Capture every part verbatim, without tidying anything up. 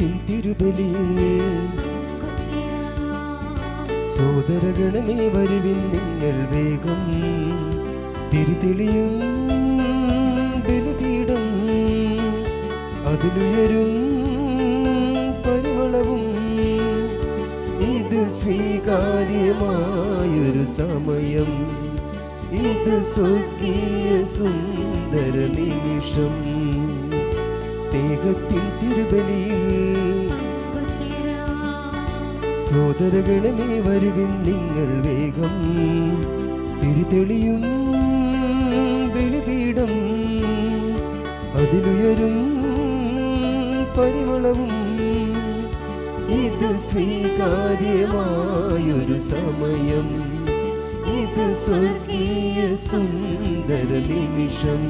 தெய்வத்தின் திருபலியிலே സോദരഗണമേ വരുവിൻ നിങ്ങൾ വേഗം തിരുതെളിയും ബലിപീഠം അതിലുയരും പരിമളവും ഇത് സ്വീകാര്യമായൊരു സമയം ഇത് സ്വർഗീയ സുന്ദര നിമിഷം സ്നേഹത്തിൻ തിരുബലിയിൽ സോദരഗണമേ വരുവിൻ നിങ്ങൾ വേഗം തിരുതെളിയും ബലിപീഠം അതിലുയരും പരിമളവും ഇത് സ്വീകാര്യമായൊരു സമയം ഇത് സ്വർഗീയ സുന്ദര നിമിഷം.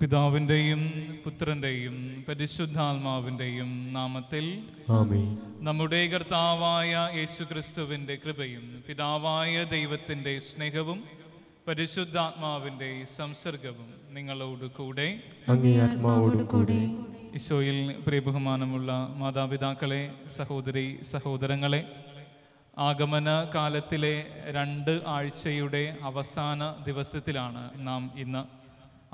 പിതാവിന്റെയും പുത്രന്റെയും പരിശുദ്ധാത്മാവിന്റെയും നാമത്തിൽ ആമേൻ. നമ്മുടെ കർത്താവായ യേശുക്രിസ്തുവിന്റെ കൃപയും പിതാവായ ദൈവത്തിന്റെ സ്നേഹവും പരിശുദ്ധാത്മാവിന്റെ സംസർഗവും നിങ്ങളോട് കൂടെ അങ്ങേ ആത്മാവോട് കൂടെ. ഈശോയിൽ പ്രിയബഹുമാനമുള്ള മാതാപിതാക്കളെ, സഹോദരി സഹോദരങ്ങളെ, ആഗമന കാലത്തിലെ രണ്ട് ആഴ്ചയുടെ അവസാന ദിവസത്തിലാണ് നാം ഇന്ന്.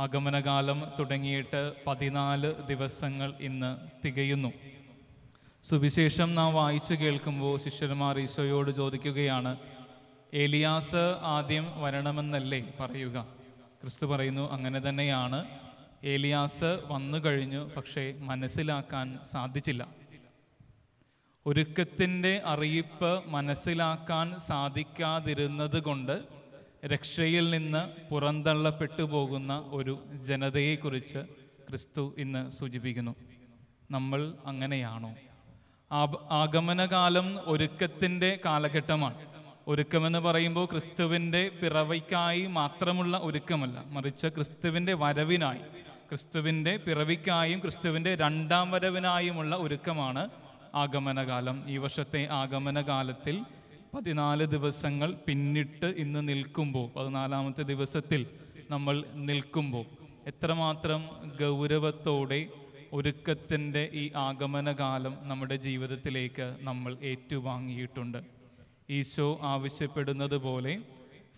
ആഗമനകാലം തുടങ്ങിയിട്ട് പതിനാല് ദിവസങ്ങൾ ഇന്ന് തികയുന്നു. സുവിശേഷം നാം വായിച്ചു കേൾക്കുമ്പോൾ ശിഷ്യന്മാർ ഈശോയോട് ചോദിക്കുകയാണ്, ഏലിയാസ് ആദ്യം വരണമെന്നല്ലേ പറയുക? ക്രിസ്തു പറയുന്നു, അങ്ങനെ തന്നെയാണ്, ഏലിയാസ് വന്നു കഴിഞ്ഞു, പക്ഷേ മനസ്സിലാക്കാൻ സാധിച്ചില്ല. ഒരുക്കത്തിൻ്റെ അറിയിപ്പ് മനസ്സിലാക്കാൻ സാധിക്കാതിരുന്നത് കൊണ്ട് രക്ഷയിൽ നിന്ന് പുറന്തള്ളപ്പെട്ടു പോകുന്ന ഒരു ജനതയെക്കുറിച്ച് ക്രിസ്തു ഇന്ന് സൂചിപ്പിക്കുന്നു. നമ്മൾ അങ്ങനെയാണോ? ആഗമനകാലം ഒരുക്കത്തിൻ്റെ കാലഘട്ടമാണ്. ഒരുക്കമെന്ന് പറയുമ്പോൾ ക്രിസ്തുവിൻ്റെ പിറവിക്കായി മാത്രമുള്ള ഒരുക്കമല്ല, മറിച്ച് ക്രിസ്തുവിൻ്റെ വരവിനായി, ക്രിസ്തുവിൻ്റെ പിറവിക്കായും ക്രിസ്തുവിൻ്റെ രണ്ടാം വരവിനായുമുള്ള ഒരുക്കമാണ് ആഗമനകാലം. ഈ വർഷത്തെ ആഗമനകാലത്തിൽ പതിനാല് ദിവസങ്ങൾ പിന്നിട്ട് ഇന്ന് നിൽക്കുമ്പോൾ, പതിനാലാമത്തെ ദിവസത്തിൽ നമ്മൾ നിൽക്കുമ്പോൾ എത്രമാത്രം ഗൗരവത്തോടെ ഒരുക്കത്തിൻ്റെ ഈ ആഗമനകാലം നമ്മുടെ ജീവിതത്തിലേക്ക് നമ്മൾ ഏറ്റുവാങ്ങിയിട്ടുണ്ട്. ഈശോ ആവശ്യപ്പെടുന്നത് പോലെ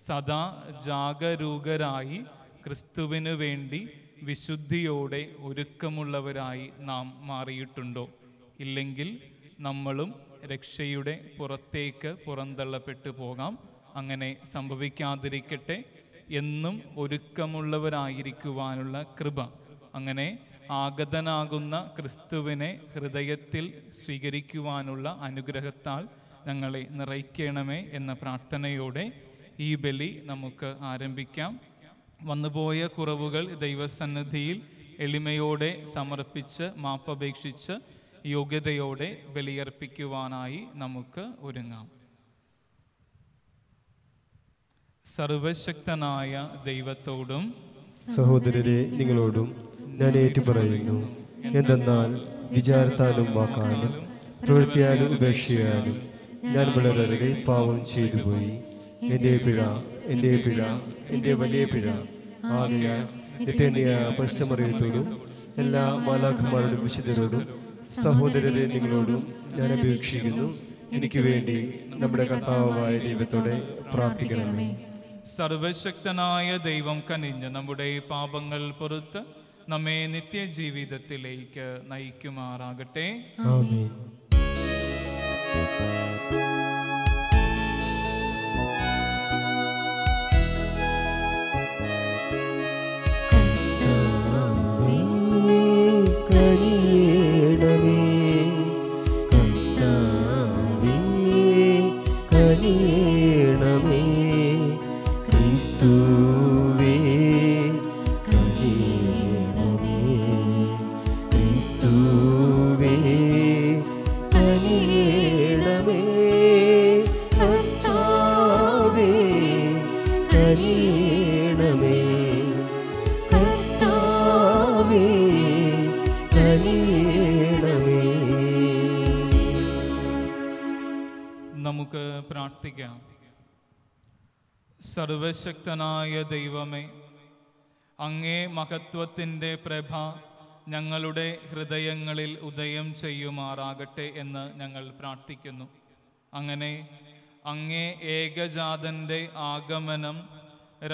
സദാ ജാഗരൂകരായി ക്രിസ്തുവിനു വേണ്ടി വിശുദ്ധിയോടെ ഒരുക്കമുള്ളവരായി നാം മാറിയിട്ടുണ്ടോ? ഇല്ലെങ്കിൽ നമ്മളും രക്ഷയുടെ പുറത്തേക്ക് പുറന്തള്ളപ്പെട്ടു പോകാം. അങ്ങനെ സംഭവിക്കാതിരിക്കട്ടെ. എന്നും ഒരുക്കമുള്ളവരായിരിക്കുവാനുള്ള കൃപ, അങ്ങനെ ആഗതനാകുന്ന ക്രിസ്തുവിനെ ഹൃദയത്തിൽ സ്വീകരിക്കുവാനുള്ള അനുഗ്രഹത്താൽ ഞങ്ങളെ നിറയ്ക്കണമേ എന്ന പ്രാർത്ഥനയോടെ ഈ ബലി നമുക്ക് ആരംഭിക്കാം. വന്നുപോയ കുറവുകൾ ദൈവസന്നിധിയിൽ എളിമയോടെ സമർപ്പിച്ച് മാപ്പപേക്ഷിച്ച് യോഗ്യതയോടെ ബലിയർപ്പിക്കുവാനായി നമുക്ക് ഒരുങ്ങാം. സർവശക്തനായ ദൈവത്തോടും സഹോദരരെ നിങ്ങളോടും ഞാൻ ഏറ്റുപറയുന്നു, എന്തെന്നാൽ വിചാരത്താലും വാക്കാലും പ്രവൃത്തിയാലും ഉപേക്ഷയാലും ഞാൻ വളരെ പാപം ചെയ്തു പോയി. എൻ്റെ പിഴ, എൻ്റെ പിഴ, എൻ്റെ വലിയ പിഴ. ആകയാൽ നിത്യന്യായ പരിശുദ്ധമറിയത്തോടും എല്ലാ മാലാഖമാരുടെ വിശുദ്ധരോടും സഹോദരരെ നിങ്ങളോടും ഞാൻ അപേക്ഷിക്കുന്നു, എനിക്ക് വേണ്ടി നമ്മുടെ കർത്താവായ ദൈവത്തോടെ പ്രാർത്ഥിക്കണമേ. സർവശക്തനായ ദൈവം കനിഞ്ഞ് നമ്മുടെ പാപങ്ങൾ പൊറുത്ത് നമ്മെ നിത്യജീവിതത്തിലേക്ക് നയിക്കുമാറാകട്ടെ. ആമേൻ. നമുക്ക് പ്രാർത്ഥിക്കാം. സർവശക്തനായ ദൈവമേ, അങ്ങേ മഹത്വത്തിൻ്റെ പ്രഭ ഞങ്ങളുടെ ഹൃദയങ്ങളിൽ ഉദയം ചെയ്യുമാറാകട്ടെ എന്ന് ഞങ്ങൾ പ്രാർത്ഥിക്കുന്നു. അങ്ങനെ അങ്ങേ ഏകജാതൻ്റെ ആഗമനം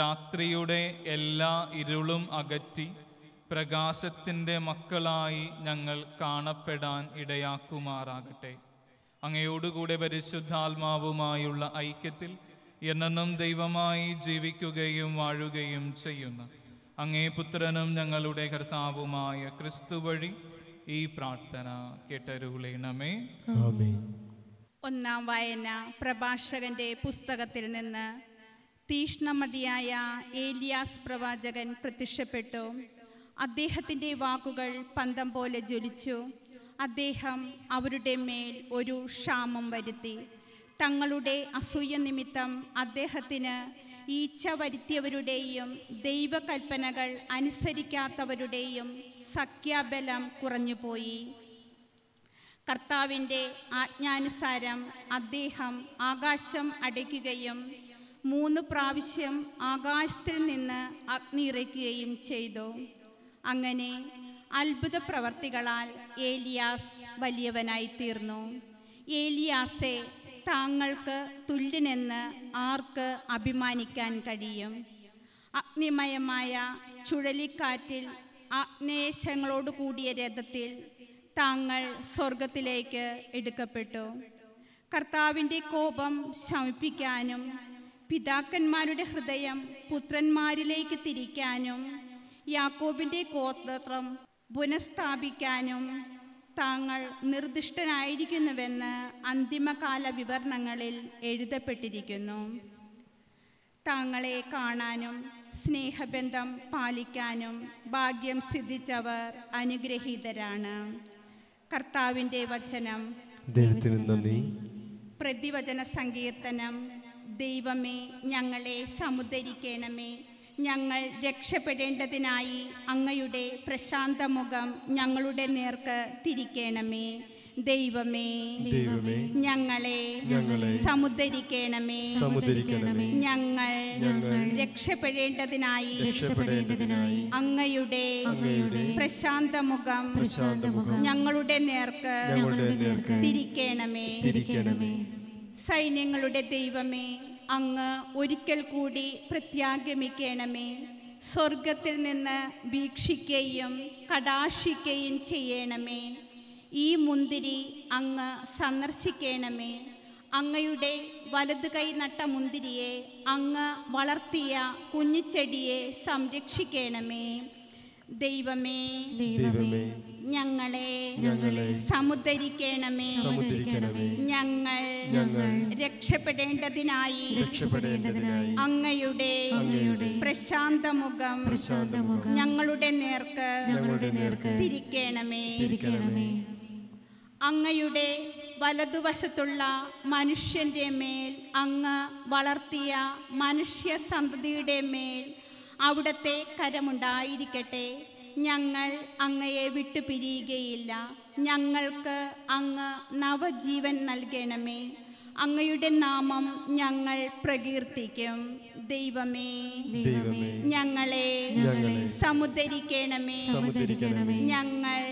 രാത്രിയുടെ എല്ലാ ഇരുളും അകറ്റി പ്രകാശത്തിൻ്റെ മക്കളായി ഞങ്ങൾ കാണപ്പെടാൻ ഇടയാക്കുമാറാകട്ടെ. അങ്ങയോടുകൂടെ പരിശുദ്ധാത്മാവുമായുള്ള ഐക്യത്തിൽ എന്നെന്നും ദൈവമായി ജീവിക്കുകയും വാഴുകയും ചെയ്യുന്ന അങ്ങേ പുത്രനും ഞങ്ങളുടെ കർത്താവുമായ ക്രിസ്തു വഴി ഈ പ്രാർത്ഥന കേട്ടരുളണമേ. ആമേൻ. ഒന്നാം വായന പ്രഭാഷകന്റെ പുസ്തകത്തിൽ നിന്ന്. തീഷ്ണമതിയായ ഏലിയാസ് പ്രവാചകൻ പ്രത്യക്ഷപ്പെട്ടു. അദ്ദേഹത്തിൻ്റെ വാക്കുകൾ പന്തം പോലെ ജ്വലിച്ചു. അദ്ദേഹം അവരുടെ മേൽ ഒരു ക്ഷാമം വരുത്തി. തങ്ങളുടെ അസൂയ നിമിത്തം അദ്ദേഹത്തിന് ഈച്ച വരുത്തിയവരുടെയും ദൈവകൽപ്പനകൾ അനുസരിക്കാത്തവരുടെയും സഖ്യാബലം കുറഞ്ഞുപോയി. കർത്താവിൻ്റെ ആജ്ഞാനുസാരം അദ്ദേഹം ആകാശം അടയ്ക്കുകയും മൂന്ന് പ്രാവശ്യം ആകാശത്തിൽ നിന്ന് അഗ്നി ഇറക്കുകയും ചെയ്തു. അങ്ങനെ അത്ഭുത പ്രവർത്തികളാൽ ഏലിയാസ് വലിയവനായി തീർന്നു. ഏലിയാസെ താങ്കൾക്ക് തുല്യനെന്ന് ആർക്ക് അഭിമാനിക്കാൻ കഴിയും? അഗ്നിമയമായ ചുഴലിക്കാറ്റിൽ ആഗ്നേയങ്ങളോട് കൂടിയ രഥത്തിൽ താങ്കൾ സ്വർഗത്തിലേക്ക് എടുക്കപ്പെട്ടു. കർത്താവിൻ്റെ കോപം ശമിപ്പിക്കാനും പിതാക്കന്മാരുടെ ഹൃദയം പുത്രന്മാരിലേക്ക് തിരിക്കാനും യാക്കോബിൻ്റെ ഗോത്രം പുനഃസ്ഥാപിക്കാനും താങ്കൾ നിർദ്ദിഷ്ടനായിരിക്കുന്നുവെന്ന് അന്തിമകാല വിവരണങ്ങളിൽ എഴുതപ്പെട്ടിരിക്കുന്നു. താങ്കളെ കാണാനും സ്നേഹബന്ധം പാലിക്കാനും ഭാഗ്യം സിദ്ധിച്ചവർ അനുഗ്രഹീതരാണ്. കർത്താവിൻ്റെ വചനം. പ്രതിവചന സങ്കീർത്തനം. ദൈവമേ, ഞങ്ങളെ സമുദ്ധരിക്കണമേ. ഞങ്ങൾ രക്ഷപ്പെടേണ്ടതിനായി അങ്ങയുടെ പ്രശാന്ത മുഖം ഞങ്ങളുടെ നേർക്ക് തിരിക്കണമേ. ദൈവമേ, ഞങ്ങളെ സമുദ്ധരിക്കണമേ. ഞങ്ങൾ രക്ഷപ്പെടേണ്ടതിനായി അങ്ങയുടെ പ്രശാന്ത മുഖം ഞങ്ങളുടെ നേർക്ക് തിരിക്കണമേ. സൈന്യങ്ങളുടെ ദൈവമേ, അങ്ങ് ഒരിക്കൽ കൂടി പ്രത്യാഗമിക്കണമേ. സ്വർഗത്തിൽ നിന്ന് വീക്ഷിക്കുകയും കടാക്ഷിക്കുകയും ചെയ്യണമേ. ഈ മുന്തിരി അങ്ങ് സന്ദർശിക്കണമേ. അങ്ങയുടെ വലതു കൈ നട്ട മുന്തിരിയെ, അങ്ങ് വളർത്തിയ കുഞ്ഞിച്ചെടിയെ സംരക്ഷിക്കണമേ. ദൈവമേ, ഞങ്ങളെ സമുദ്ധരിക്കണമേ. ഞങ്ങൾ രക്ഷപ്പെടേണ്ടതിനായി അങ്ങയുടെ പ്രശാന്ത മുഖം ഞങ്ങളുടെ നേർക്ക് തിരിക്കണമേ. അങ്ങയുടെ വലതുവശത്തുള്ള മനുഷ്യന്റെ മേൽ, അങ്ങ് വളർത്തിയ മനുഷ്യ സന്തതിയുടെ മേൽ അവിടുത്തെ കരമുണ്ടായിരിക്കട്ടെ. ഞങ്ങൾ അങ്ങയെ വിട്ടുപിരിയുകയില്ല. ഞങ്ങൾക്ക് അങ്ങ് നവജീവൻ നൽകണമേ. അങ്ങയുടെ നാമം ഞങ്ങൾ പ്രകീർത്തിക്കും. ദൈവമേ, ഞങ്ങളെ സമുദ്ധരിക്കണമേ. ഞങ്ങൾ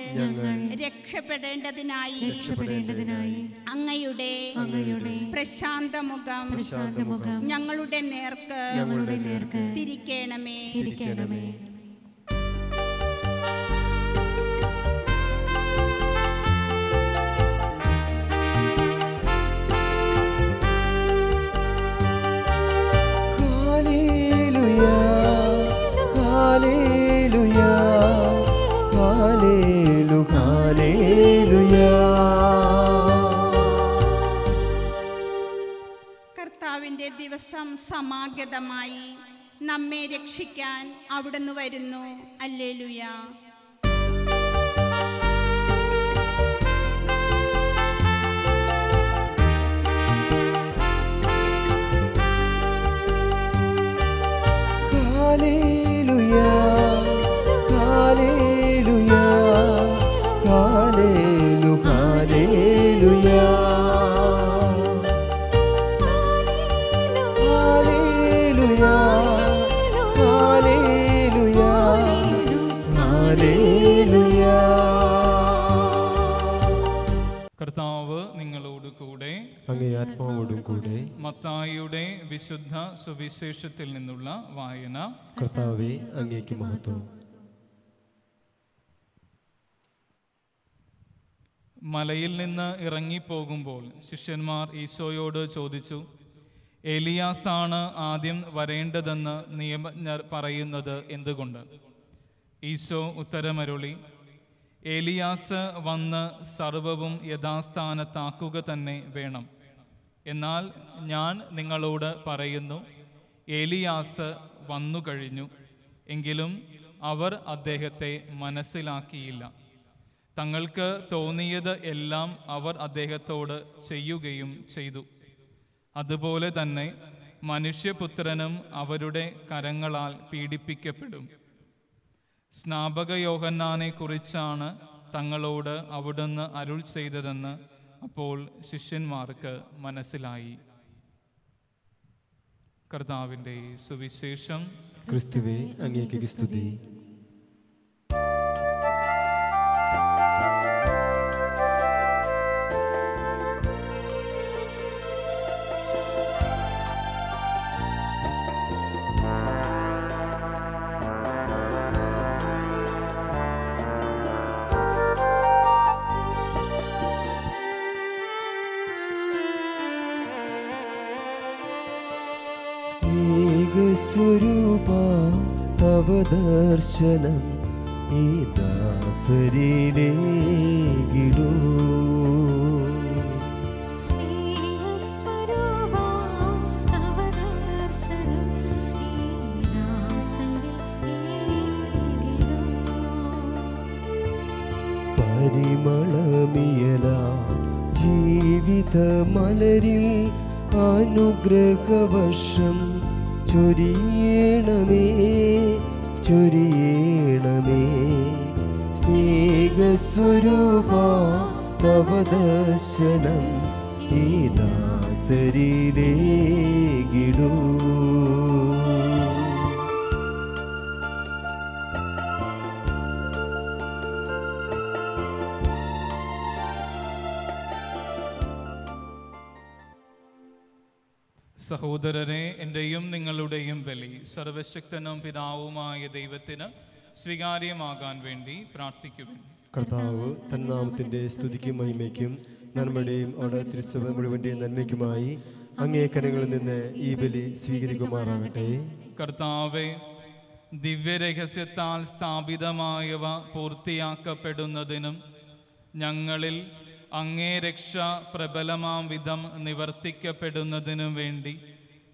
രക്ഷപ്പെടേണ്ടതിനായി അങ്ങയുടെ പ്രശാന്ത മുഖം ഞങ്ങളുടെ നേർക്ക് തിരിക്കണമേ. കർത്താവിന്റെ ദിവസം സമാഗതമായി. നമ്മെ രക്ഷിക്കാൻ അവിടുന്ന് വരുന്നു. ഹല്ലേലൂയ. Hallelujah, hallelujah, ആത്മാവ് നിങ്ങളോട് കൂടെ. അങ്ങേ ആത്മാവോട് കൂടെ. മത്തായിയുടെ വിശുദ്ധ സുവിശേഷത്തിൽ നിന്നുള്ള വായന. കർത്താവേ അങ്ങേക്ക് മഹത്വം. മലയിൽ നിന്ന് ഇറങ്ങിപ്പോകുമ്പോൾ ശിഷ്യന്മാർ ഈശോയോട് ചോദിച്ചു, ഏലിയാസാണ് ആദ്യം വരേണ്ടതെന്ന് നിയമജ്ഞർ പറയുന്നത് എന്തുകൊണ്ട്? ഈശോ ഉത്തരമരുളി, ഏലിയാസ് വന്ന് സർവവും യഥാസ്ഥാനത്താക്കുക തന്നെ വേണം. എന്നാൽ ഞാൻ നിങ്ങളോട് പറയുന്നു, ഏലിയാസ് വന്നു കഴിഞ്ഞു. എങ്കിലും അവർ അദ്ദേഹത്തെ മനസ്സിലാക്കിയില്ല. തങ്ങൾക്ക് തോന്നിയത് എല്ലാം അവർ അദ്ദേഹത്തോട് ചെയ്യുകയും ചെയ്തു. അതുപോലെ തന്നെ മനുഷ്യപുത്രനും അവരുടെ കരങ്ങളാൽ പീഡിപ്പിക്കപ്പെടും. സ്നാപക യോഹന്നാനെ കുറിച്ചാണ് തങ്ങളോട് അവിടുന്ന് അരുൾ ചെയ്തതെന്ന് അപ്പോൾ ശിഷ്യന്മാർക്ക് മനസ്സിലായി. കർത്താവിൻ്റെ സുവിശേഷം. ക്രിസ്തുവേ അങ്ങേക്ക് സ്തുതി. സ്വരൂപ തവ ദർശനം ഈ ദാസരിലേകിടൂ. പരിമളമിയലാം ജീവിത മലരിൽ അനുഗ്രഹവർഷം ചൊരിയണമേ ചൊരിയണമേ. സ്നേഹസ്വരൂപ തവ ദർശനം ഈ ദാസരിലേകിടൂ. സഹോദരനെ, എൻ്റെയും നിങ്ങളുടെയും ബലി സർവശക്തനും പിതാവുമായ ദൈവത്തിന് സ്വീകാര്യമാകാൻ വേണ്ടി പ്രാർത്ഥിക്കുവിൻ. കർത്താവ് തന്നാമത്തിൻ്റെ സ്തുതിക്കും മഹിമയ്ക്കും നന്മയുടെയും അവിടെ തിരുസഭ മുഴുവൻ്റെയും നന്മയ്ക്കുമായി അങ്ങേ കരങ്ങളിൽ നിന്ന് ഈ ബലി സ്വീകരിക്കുമാറാകട്ടെ. കർത്താവെ, ദിവ്യരഹസ്യത്താൽ സ്ഥാപിതമായവ പൂർത്തിയാക്കപ്പെടുന്നതിനും ഞങ്ങളിൽ അങ്ങേ രക്ഷ പ്രബലമാം വിധം നിവർത്തിക്കപ്പെടുന്നതിനും വേണ്ടി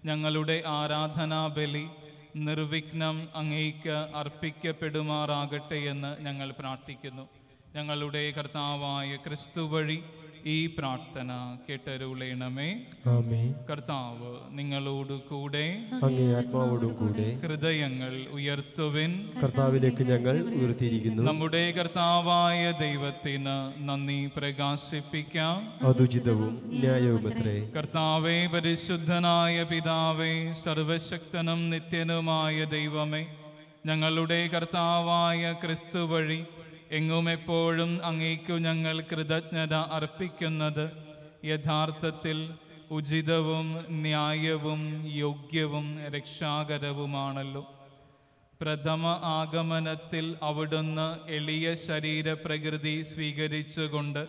ഞങ്ങളുടെ ആരാധനാ ബലി നിർവിഘ്നം അങ്ങേക്ക് അർപ്പിക്കപ്പെടുമാറാകട്ടെ എന്ന് ഞങ്ങൾ പ്രാർത്ഥിക്കുന്നു. ഞങ്ങളുടെ കർത്താവായ ക്രിസ്തു വഴി ഈ പ്രാർത്ഥന കേട്ടരുളേണമേ. ആമേൻ. കർത്താവ് നിങ്ങളോട് കൂടെ. അങ്ങേ ആത്മാവോടും കൂടെ. ഹൃദയങ്ങൾ ഉയർത്തുവിൻ. കർത്താവിലേക്ക് ഞങ്ങൾ ഉയർത്തിയിരിക്കുന്നു. നമ്മുടെ കർത്താവായ ദൈവത്തിന് നന്ദി പ്രകാശിപ്പിക്കാം, അതുചിതവും ന്യായവുമത്രേ. കർത്താവേ, പരിശുദ്ധനായ പിതാവേ, സർവശക്തനും നിത്യനുമായ ദൈവമേ, ഞങ്ങളുടെ കർത്താവായ ക്രിസ്തു വഴി എങ്ങും എപ്പോഴും അങ്ങേക്കു ഞങ്ങൾ കൃതജ്ഞത അർപ്പിക്കുന്നത് യഥാർത്ഥത്തിൽ ഉചിതവും ന്യായവും യോഗ്യവും രക്ഷാകരവുമാണല്ലോ. പ്രഥമ ആഗമനത്തിൽ അവിടുന്ന് എളിയ ശരീരപ്രകൃതി സ്വീകരിച്ചുകൊണ്ട്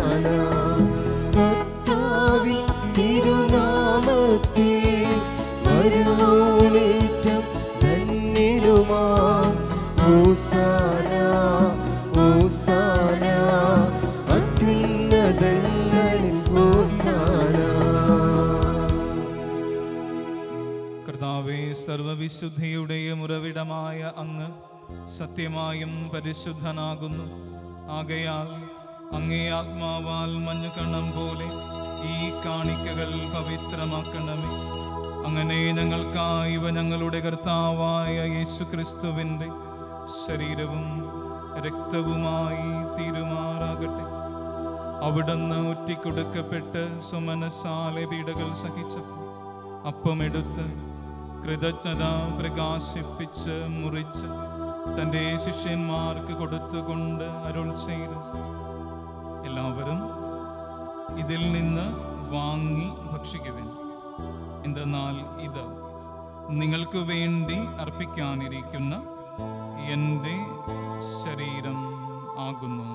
കർത്താവിൻ തിരുനാമത്തിൽ വരുവോളേറ്റം തന്നിലുമാ ഓസാന ഓസാന അത്യുന്നതങ്ങളിൽ ഓസാന. സർവവിശുദ്ധിയുടെയും ഉറവിടമായ അങ്ങ് സത്യമായും പരിശുദ്ധനാകുന്നു. ആകയാൽ അങ്ങേ ആത്മാവാൽ മഞ്ഞുകണ്ണം പോലെ ഈ കാണിക്കകൾ പവിത്രമാക്കണമേ. അങ്ങനെ ഞങ്ങൾക്കായി ഇവ ഞങ്ങളുടെ കർത്താവായ യേശു ക്രിസ്തുവിൻ്റെ ശരീരവും രക്തവുമായി തീരുമാറാകട്ടെ. അവിടുന്ന് ഒറ്റിക്കൊടുക്കപ്പെട്ട് സുമനസാലെ പീഡകൾ സഹിച്ചപ്പോൾ അപ്പമെടുത്ത് കൃതജ്ഞത പ്രകാശിപ്പിച്ച് മുറിച്ച് തൻ്റെ ശിഷ്യന്മാർക്ക് കൊടുത്തുകൊണ്ട് അരുൾ ചെയ്തു, എല്ലാവരും ഇതിൽ നിന്ന് വാങ്ങി ഭക്ഷിക്കുവിൻ, എന്തെന്നാൽ ഇത് നിങ്ങൾക്ക് വേണ്ടി അർപ്പിക്കാനിരിക്കുന്ന എൻ്റെ ശരീരം ആകുന്നു.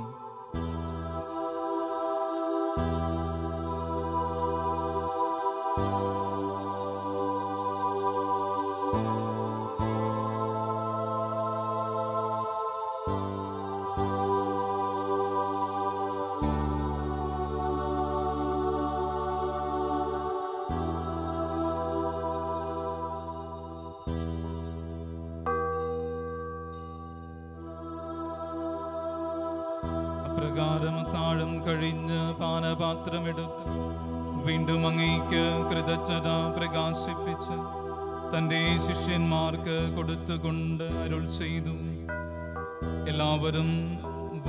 താഴം കഴിഞ്ഞ് പാനപാത്രമെടുത്ത് വീണ്ടും അങ്ങേയ്ക്ക് കൃതജ്ഞത പ്രകാശിപ്പിച്ച് തൻ്റെ ശിഷ്യന്മാർക്ക് കൊടുത്തുകൊണ്ട് അരുൾ ചെയ്തു, എല്ലാവരും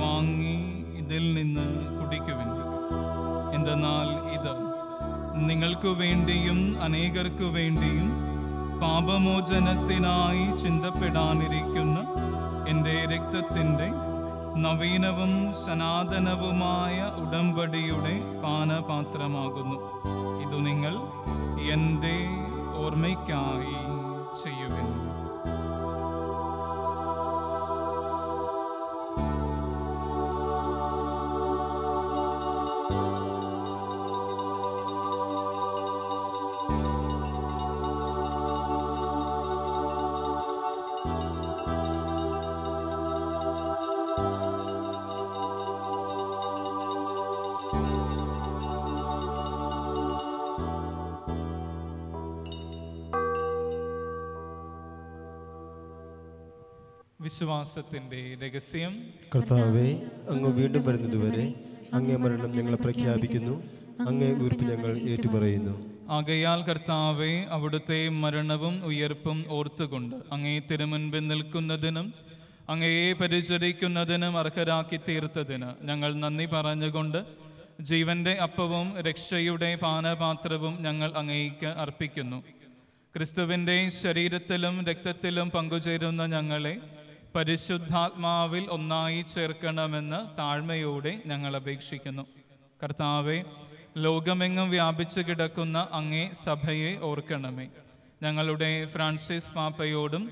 വാങ്ങി ഇതിൽ നിന്ന് കുടിക്കുവിൻ, എന്തെന്നാൽ ഇത് നിങ്ങൾക്കു വേണ്ടിയും അനേകർക്കു വേണ്ടിയും പാപമോചനത്തിനായി ചിന്തപ്പെടാനിരിക്കുന്ന എൻ്റെ രക്തത്തിൻ്റെ നവീനവും സനാതനവുമായ ഉടമ്പടിയുടെ പാനപാത്രമാകുന്നു. ഇതു നിങ്ങൾ എൻ്റെ ഓർമ്മയ്ക്കായി ചെയ്യുവിൻ. വിശ്വാസത്തിന്റെ രഹസ്യം. കർത്താവേ, അങ്ങ് വീണ്ടും വരുന്നതുവരെ അങ്ങേ മരണം ഞങ്ങൾ പ്രഖ്യാപിക്കുന്നു, അങ്ങേ ഉയർപ്പ് ഞങ്ങൾ ഏറ്റുപറയുന്നു. ആകയാൽ കർത്താവേ, അവിടുത്തെ മരണവും ഉയർപ്പും ഓർത്തുകൊണ്ട് അങ്ങേ തിരുമുൻപിൽ നിൽക്കുന്നതിനും അങ്ങയെ പരിചരിക്കുന്നതിനും അർഹരാക്കി തീർത്തതിന് ഞങ്ങൾ നന്ദി പറഞ്ഞുകൊണ്ട് ജീവന്റെ അപ്പവും രക്ഷയുടെ പാനപാത്രവും ഞങ്ങൾ അങ്ങേക്ക് അർപ്പിക്കുന്നു. ക്രിസ്തുവിൻ്റെ ശരീരത്തിലും രക്തത്തിലും പങ്കുചേരുന്ന ഞങ്ങളെ പരിശുദ്ധാത്മാവിൽ ഒന്നായി ചേർക്കണമെന്ന് താഴ്മയോടെ ഞങ്ങൾ അപേക്ഷിക്കുന്നു. കർത്താവെ, ലോകമെങ്ങും വ്യാപിച്ചു കിടക്കുന്ന അങ്ങേ സഭയെ ഓർക്കണമേ. ഞങ്ങളുടെ ഫ്രാൻസിസ് പാപ്പയോടും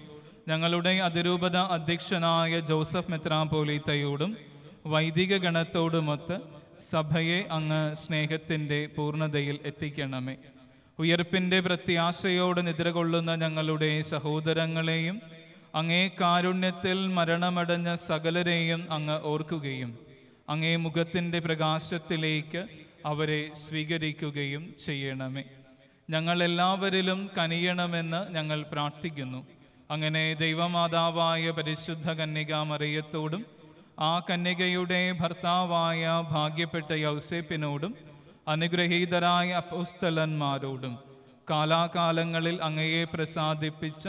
ഞങ്ങളുടെ അതിരൂപത അധ്യക്ഷനായ ജോസഫ് മെത്രാപ്പോലീത്തയോടും വൈദിക ഗണത്തോടുമൊത്ത് സഭയെ അങ്ങ് സ്നേഹത്തിൻ്റെ പൂർണ്ണതയിൽ എത്തിക്കണമേ. ഉയർപ്പിൻ്റെ പ്രത്യാശയോട് നിദ്രകൊള്ളുന്ന ഞങ്ങളുടെ സഹോദരങ്ങളെയും അങ്ങേ കാരുണ്യത്തിൽ മരണമടഞ്ഞ സകലരെയും അങ്ങ് ഓർക്കുകയും അങ്ങേ മുഖത്തിൻ്റെ പ്രകാശത്തിലേക്ക് അവരെ സ്വീകരിക്കുകയും ചെയ്യണമേ. ഞങ്ങളെല്ലാവരിലും കനിയണമെന്ന് ഞങ്ങൾ പ്രാർത്ഥിക്കുന്നു. അങ്ങനെ ദൈവമാതാവായ പരിശുദ്ധ കന്യകാമറിയത്തോടും ആ കന്യകയുടെ ഭർത്താവായ ഭാഗ്യപ്പെട്ട യൗസേപ്പിനോടും അനുഗ്രഹീതരായ അപ്പോസ്തലന്മാരോടും കാലാകാലങ്ങളിൽ അങ്ങയെ പ്രസാദിപ്പിച്ച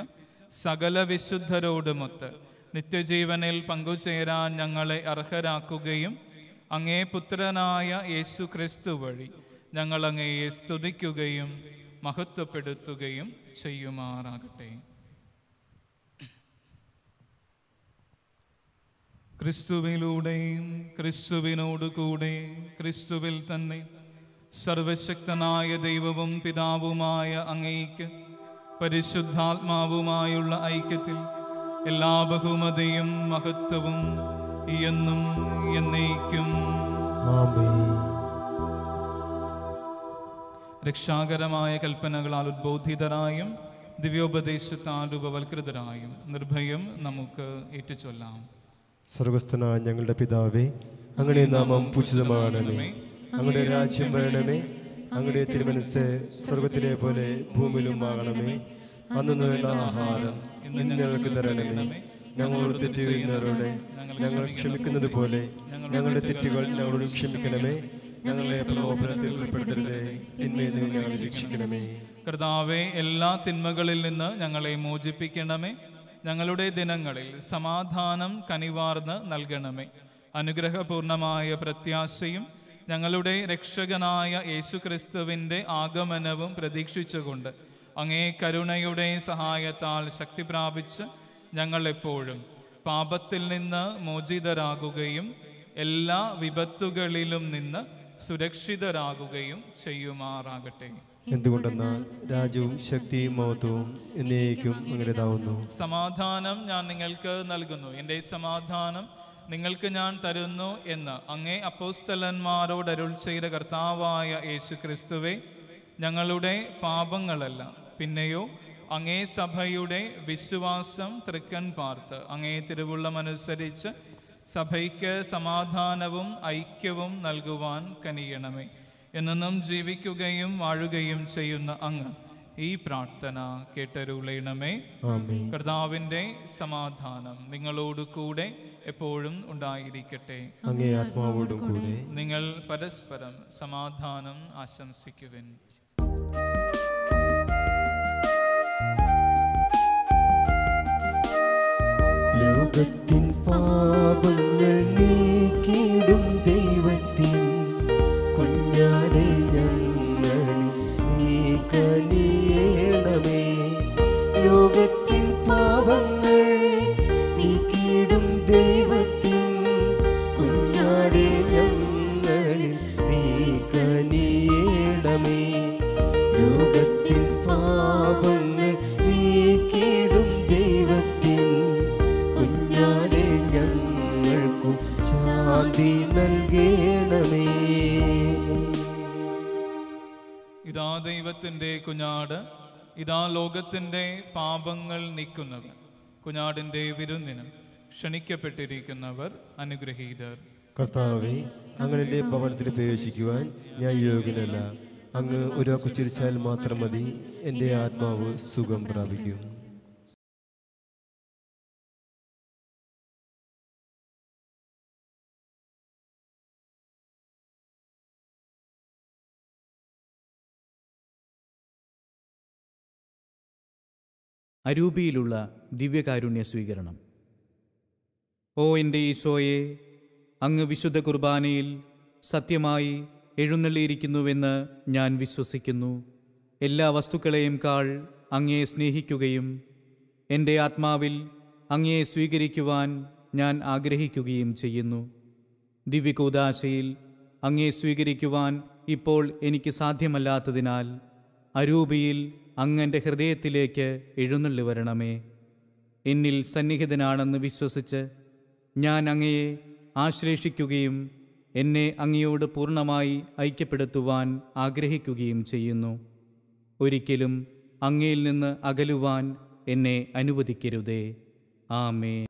സകല വിശുദ്ധരോടുമൊത്ത് നിത്യജീവനിൽ പങ്കുചേരാൻ ഞങ്ങളെ അർഹരാക്കുകയും അങ്ങേ പുത്രനായ യേശു ക്രിസ്തു വഴി ഞങ്ങൾ അങ്ങയെ സ്തുതിക്കുകയും മഹത്വപ്പെടുത്തുകയും ചെയ്യുമാറാകട്ടെ. ക്രിസ്തുവിലൂടെയും ക്രിസ്തുവിനോടുകൂടെ ക്രിസ്തുവിൽ തന്നെ സർവശക്തനായ ദൈവവും പിതാവുമായ അങ്ങയ്ക്ക് പരിശുദ്ധാത്മാവുമായുള്ള ഐക്യത്തിൽ എല്ലാ ബഹുമതിയും മഹത്വവും എന്നും എന്നേക്കും ആമേൻ. രക്ഷാകരമായ കൽപ്പനകളാൽ ഉദ്ബോധിതരായും ദിവ്യോപദേശത്താൽ രൂപവൽകൃതരായും നിർഭയം നമുക്ക് ഏറ്റുചൊല്ലാം. സ്വർഗസ്ഥനായ ഞങ്ങളുടെ പിതാവേ, അങ്ങയുടെ നാമം പൂജിതമാകണമേ, അങ്ങയുടെ രാജ്യം വരണമേ, അങ്ങയുടെ തിരുമനസ്സ് സ്വർഗത്തിലെ പോലെ ഭൂമിയിലും ആകണമേ. അന്നു വേണ്ട ആഹാരം ഇന്ന് ഞങ്ങൾക്ക് തരണമേ. ഞങ്ങളോട് തെറ്റ് ചെയ്യുന്നവരോട് ഞങ്ങൾ ക്ഷമിക്കുന്നത് പോലെ ഞങ്ങളുടെ തെറ്റുകൾ ഞങ്ങളോട് ക്ഷമിക്കണമേ. ഞങ്ങളെ പ്രലോഭനത്തിൽ ഉൾപ്പെടുത്തരുതേ, തിന്മയിൽ നിന്ന് ഞങ്ങളെ രക്ഷിക്കണമേ. കർത്താവേ, എല്ലാ തിന്മകളിൽ നിന്ന് ഞങ്ങളെ മോചിപ്പിക്കണമേ. ഞങ്ങളുടെ ദിനങ്ങളിൽ സമാധാനം കനിവാർന്ന് നൽകണമേ. അനുഗ്രഹപൂർണമായ പ്രത്യാശയും ഞങ്ങളുടെ രക്ഷകനായ യേശുക്രിസ്തുവിൻ്റെ ആഗമനവും പ്രതീക്ഷിച്ചുകൊണ്ട് അങ്ങേ കരുണയുടെ സഹായത്താൽ ശക്തി പ്രാപിച്ച് ഞങ്ങളെപ്പോഴും പാപത്തിൽ നിന്ന് മോചിതരാകുകയും എല്ലാ വിപത്തുകളിലും നിന്ന് സുരക്ഷിതരാകുകയും ചെയ്യുമാറാകട്ടെ. എന്തുകൊണ്ടെന്നാൽ രാജ്യവും ശക്തിയും മഹത്വവും എന്നേക്കും അങ്ങേതാവുന്നു. സമാധാനം ഞാൻ നിങ്ങൾക്ക് നൽകുന്നു, എൻ്റെ സമാധാനം നിങ്ങൾക്ക് ഞാൻ തരുന്നു എന്ന് അങ്ങേ അപ്പോസ്തലന്മാരോട് അരുൾ ചെയ്ത കർത്താവായ യേശു ക്രിസ്തുവേ, ഞങ്ങളുടെ പാപങ്ങളല്ല പിന്നെയോ അങ്ങേ സഭയുടെ വിശ്വാസം തൃക്കൺ പാർത്ത് അങ്ങേ തിരുവുള്ളമനുസരിച്ച് സഭയ്ക്ക് സമാധാനവും ഐക്യവും നൽകുവാൻ കനിയണമേ. എന്നും ജീവിക്കുകയും വാഴുകയും ചെയ്യുന്ന അങ്ങ് ഈ പ്രാർത്ഥന കേട്ടരുളയണമേ. കർത്താവിന്റെ സമാധാനം നിങ്ങളോട് കൂടെ എപ്പോഴും ഉണ്ടായിരിക്കട്ടെ. അങ്ങേ ആത്മാവോടും കൂടെ. നിങ്ങൾ പരസ്പരം സമാധാനം ആശംസിക്കുവിൻ. ലോകത്തിൻ പാപങ്ങൾ നീക്കിടും ദൈവത്തിൻ കുഞ്ഞാടേ ഞങ്ങൾ നീ കനിയേണമേ. ലോകത്തിൻ പാപങ്ങൾ നീക്കിടും ദൈവത്തിൻ കുഞ്ഞാടേ ഞങ്ങൾ നീ കനിയേണമേ. ലോകത്തിൻ പാപങ്ങൾ നീക്കിടും ദൈവത്തിൻ കുഞ്ഞാടേ ഞങ്ങൾക്കു ശാന്തി നൽകേണമേ. ഇതാ ദൈവത്തിൻ്റെ കുഞ്ഞാട്, ഇതാ ലോകത്തിൻ്റെ പാപങ്ങൾ നീക്കുന്നത്. കുഞ്ഞാടിൻ്റെ വിരുന്നിന് ക്ഷണിക്കപ്പെട്ടിരിക്കുന്നവർ അനുഗ്രഹീതർ. കർത്താവേ, അങ്ങയുടെ ഭവനത്തിൽ പ്രവേശിക്കുവാൻ ഞാൻ യോഗ്യനല്ല. അങ്ങ് ഒരാൾക്ക് ചിരിച്ചാൽ മാത്രം മതി, എൻ്റെ ആത്മാവ് സുഖം പ്രാപിക്കും. അരൂപിയിലുള്ള ദിവ്യകാരുണ്യ സ്വീകരണം. ഓ എൻ്റെ ഈശോയെ, അങ്ങ് വിശുദ്ധ കുർബാനയിൽ സത്യമായി എഴുന്നള്ളിയിരിക്കുന്നുവെന്ന് ഞാൻ വിശ്വസിക്കുന്നു. എല്ലാ വസ്തുക്കളെയും കാൾ അങ്ങയെ സ്നേഹിക്കുകയും എൻ്റെ ആത്മാവിൽ അങ്ങയെ സ്വീകരിക്കുവാൻ ഞാൻ ആഗ്രഹിക്കുകയും ചെയ്യുന്നു. ദിവ്യകൂദാശയിൽ അങ്ങയെ സ്വീകരിക്കുവാൻ ഇപ്പോൾ എനിക്ക് സാധ്യമല്ലാത്തതിനാൽ അരൂപിയിൽ അങ്ങൻ്റെ ഹൃദയത്തിലേക്ക് എഴുന്നള്ളി വരണമേ. എന്നിൽ സന്നിഹിതനാണെന്ന് വിശ്വസിച്ച് ഞാൻ അങ്ങയെ ആശ്ലേഷിക്കുകയും എന്നെ അങ്ങയോട് പൂർണ്ണമായി ഐക്യപ്പെടുത്തുവാൻ ആഗ്രഹിക്കുകയും ചെയ്യുന്നു. ഒരിക്കലും അങ്ങയിൽ നിന്ന് അകലുവാൻ എന്നെ അനുവദിക്കരുതേ. ആമേൻ.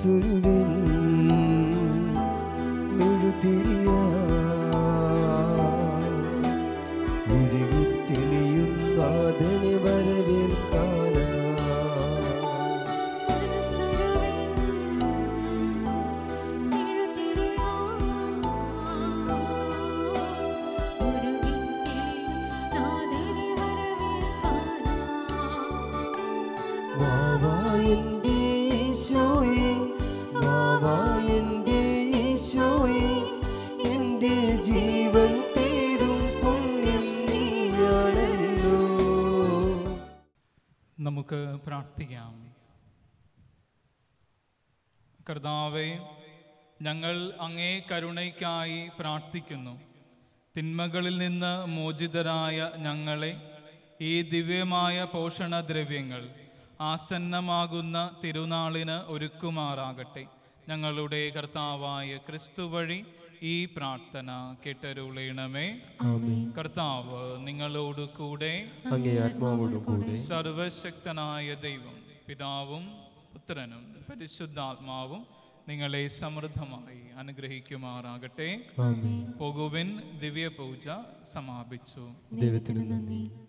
We'll be right back. നമുക്ക് പ്രാർത്ഥിക്കാം. കർത്താവേ, ഞങ്ങൾ അങ്ങേ കരുണയ്ക്കായി പ്രാർത്ഥിക്കുന്നു. തിന്മകളിൽ നിന്ന് മോചിതരായ ഞങ്ങളെ ഈ ദിവ്യമായ പോഷണദ്രവ്യങ്ങൾ ആസന്നമാകുന്ന തിരുനാളിന് ഒരുക്കുമാറാകട്ടെ. ഞങ്ങളുടെ കർത്താവായ ക്രിസ്തു വഴി ഈ പ്രാർത്ഥന കേട്ടരുളയണമേ. കർത്താവ് നിങ്ങളോട് കൂടെ. സർവശക്തനായ ദൈവം പിതാവും പുത്രനും പരിശുദ്ധാത്മാവും നിങ്ങളെ സമൃദ്ധമായി അനുഗ്രഹിക്കുമാറാകട്ടെ. പോകുവിൻ, ദിവ്യപൂജ സമാപിച്ചു. ദൈവത്തിന് നന്ദി.